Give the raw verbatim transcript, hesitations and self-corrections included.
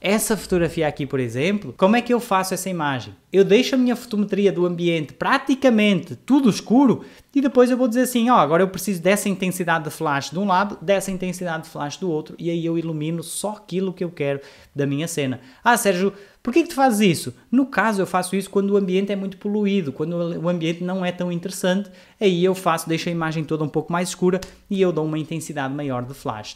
Essa fotografia aqui, por exemplo, como é que eu faço essa imagem? Eu deixo a minha fotometria do ambiente praticamente tudo escuro e depois eu vou dizer assim, ó, agora eu preciso dessa intensidade de flash de um lado, dessa intensidade de flash do outro, e aí eu ilumino só aquilo que eu quero da minha cena. Ah, Sérgio, por que que tu fazes isso? No caso, eu faço isso quando o ambiente é muito poluído, quando o ambiente não é tão interessante, aí eu faço, deixo a imagem toda um pouco mais escura e eu dou uma intensidade maior de flash.